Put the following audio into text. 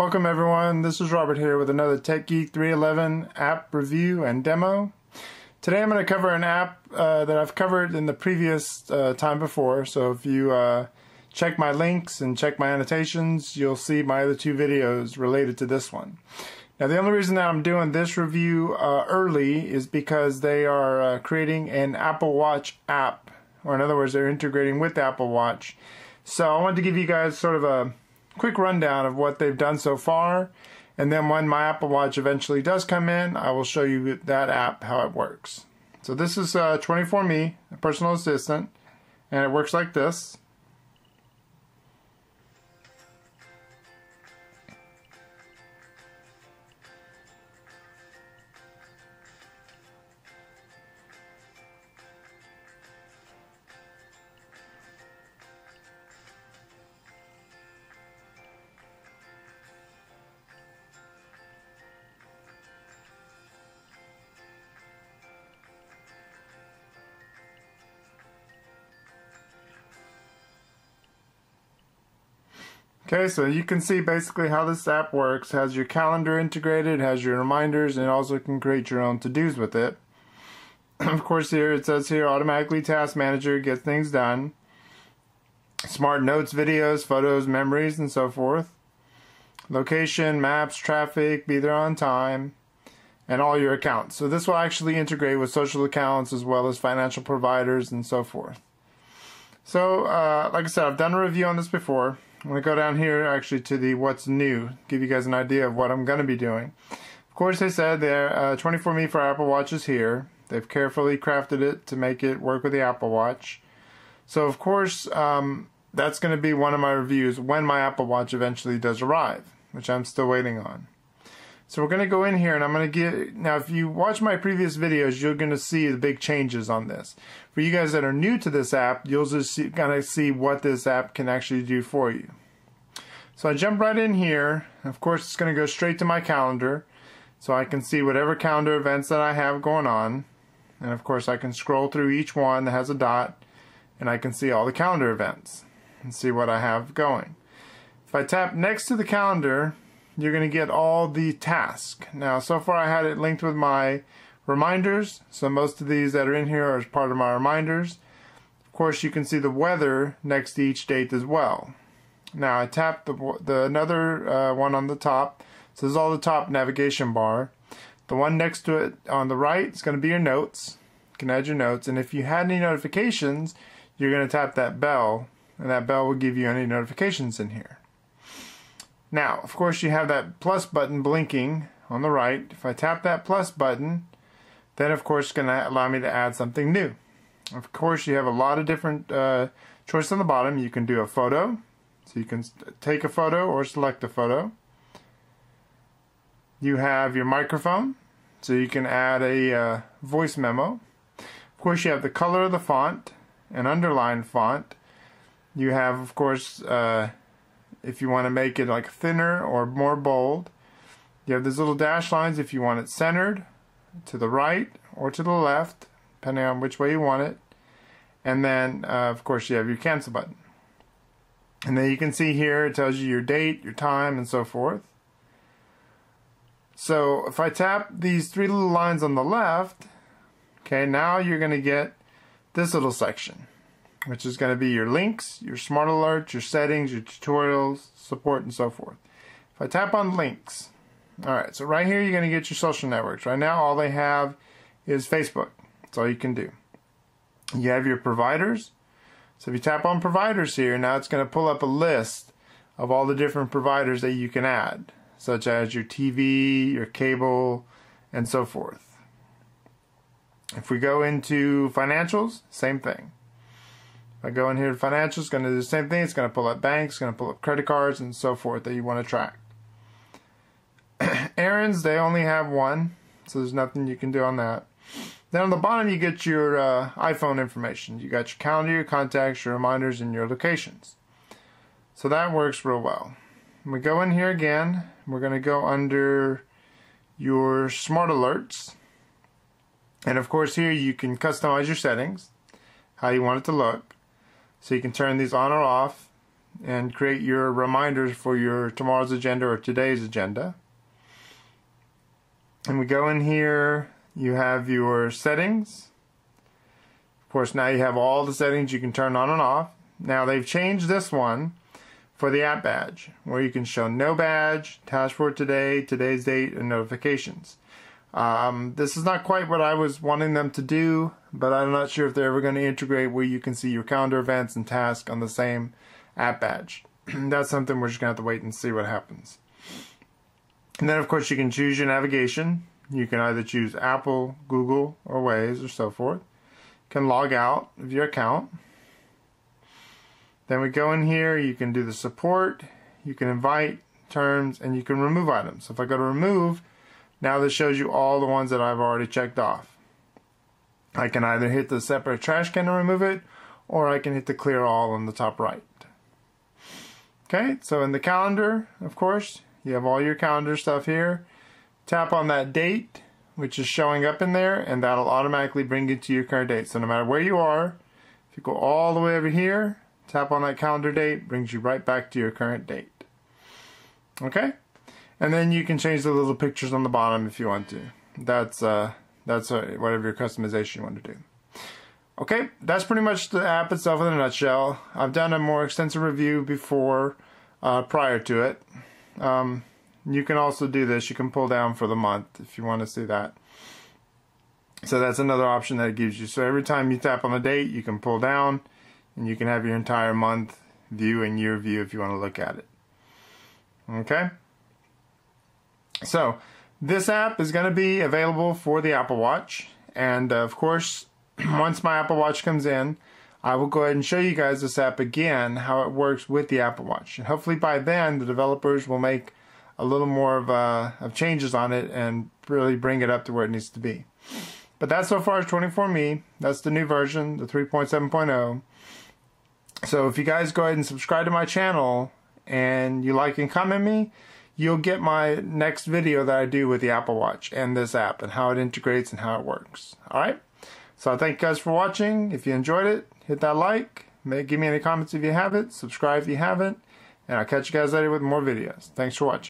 Welcome everyone, this is Robert here with another Tech Geek 311 app review and demo. Today I'm going to cover an app that I've covered in the previous time before, so if you check my links and check my annotations, you'll see my other two videos related to this one. Now the only reason that I'm doing this review early is because they are creating an Apple Watch app, or in other words they're integrating with Apple Watch. So I wanted to give you guys sort of a quick rundown of what they've done so far, and then when my Apple Watch eventually does come in, I will show you that app, how it works. So this is 24Me, a personal assistant, and it works like this. Okay, so you can see basically how this app works. It has your calendar integrated, it has your reminders, and also can create your own to-dos with it. Of course, here it says here, automatically task manager, gets things done. Smart notes, videos, photos, memories, and so forth. Location, maps, traffic, be there on time, and all your accounts. So this will actually integrate with social accounts as well as financial providers and so forth. So, like I said, I've done a review on this before. I'm going to go down here actually to the what's new, give you guys an idea of what I'm going to be doing. Of course, they said their 24Me for Apple Watch is here. They've carefully crafted it to make it work with the Apple Watch. So of course, that's going to be one of my reviews when my Apple Watch eventually does arrive, which I'm still waiting on. So we're going to go in here and I'm going to get, now if you watch my previous videos, you're going to see the big changes on this. For you guys that are new to this app, you'll just kind of see what this app can actually do for you. So I jump right in here. Of course, it's going to go straight to my calendar. So I can see whatever calendar events that I have going on. And of course, I can scroll through each one that has a dot and I can see all the calendar events and see what I have going. If I tap next to the calendar, you're going to get all the tasks. Now so far I had it linked with my reminders, so most of these that are in here are as part of my reminders. Of course you can see the weather next to each date as well. Now I tap the another one on the top, so this is all the top navigation bar. The one next to it on the right is going to be your notes. You can add your notes, and if you had any notifications you're going to tap that bell, and that bell will give you any notifications in here. Now, of course, you have that plus button blinking on the right. If I tap that plus button, then, of course, it's going to allow me to add something new. Of course, you have a lot of different choices on the bottom. You can do a photo. So you can take a photo or select a photo. You have your microphone. So you can add a voice memo. Of course, you have the color of the font, an underlined font. You have, of course, if you want to make it like thinner or more bold. You have these little dash lines if you want it centered to the right or to the left, depending on which way you want it. And then of course you have your cancel button. And then you can see here it tells you your date, your time, and so forth. So if I tap these three little lines on the left, okay, now you're going to get this little section, which is going to be your links, your smart alerts, your settings, your tutorials, support, and so forth. If I tap on links, alright, so right here you're going to get your social networks. Right now all they have is Facebook. That's all you can do. You have your providers. So if you tap on providers here, now it's going to pull up a list of all the different providers that you can add, such as your TV, your cable, and so forth. If we go into financials, same thing. If I go in here to financials, it's going to do the same thing. It's going to pull up banks, it's going to pull up credit cards, and so forth that you want to track. Errands, they only have one, so there's nothing you can do on that. Then on the bottom, you get your iPhone information. You got your calendar, your contacts, your reminders, and your locations. So that works real well. We go in here again. We're going to go under your smart alerts. And of course, here you can customize your settings, how you want it to look. So you can turn these on or off, and create your reminders for your tomorrow's agenda or today's agenda. And we go in here, you have your settings. Of course, now you have all the settings you can turn on and off. Now they've changed this one for the app badge, where you can show no badge, task for today, today's date, and notifications. This is not quite what I was wanting them to do, but I'm not sure if they're ever going to integrate where you can see your calendar events and tasks on the same app badge. That's something we're just going to have to wait and see what happens. And then, of course, you can choose your navigation. You can either choose Apple, Google, or Waze, or so forth. You can log out of your account. Then we go in here, you can do the support, you can invite, terms, and you can remove items. So if I go to remove, now this shows you all the ones that I've already checked off. I can either hit the separate trash can to remove it, or I can hit the clear all on the top right. Okay, so in the calendar, of course, you have all your calendar stuff here. Tap on that date, which is showing up in there, and that'll automatically bring you to your current date. So no matter where you are, if you go all the way over here, tap on that calendar date, brings you right back to your current date. Okay? And then you can change the little pictures on the bottom if you want to. That's whatever your customization you want to do. Okay, that's pretty much the app itself in a nutshell. I've done a more extensive review before, prior to it. You can also do this. You can pull down for the month if you want to see that. So that's another option that it gives you. So every time you tap on the date, you can pull down, and you can have your entire month view and year view if you want to look at it. Okay? So this app is going to be available for the Apple Watch, and of course once my Apple Watch comes in, I will go ahead and show you guys this app again, how it works with the Apple Watch, and hopefully by then the developers will make a little more of changes on it and really bring it up to where it needs to be. But that so far is 24Me. That's the new version, the 3.7.0. So if you guys go ahead and subscribe to my channel and you like and comment me, you'll get my next video that I do with the Apple Watch and this app and how it integrates and how it works. Alright? So I thank you guys for watching. If you enjoyed it, hit that like. Give me any comments if you have it. Subscribe if you haven't. And I'll catch you guys later with more videos. Thanks for watching.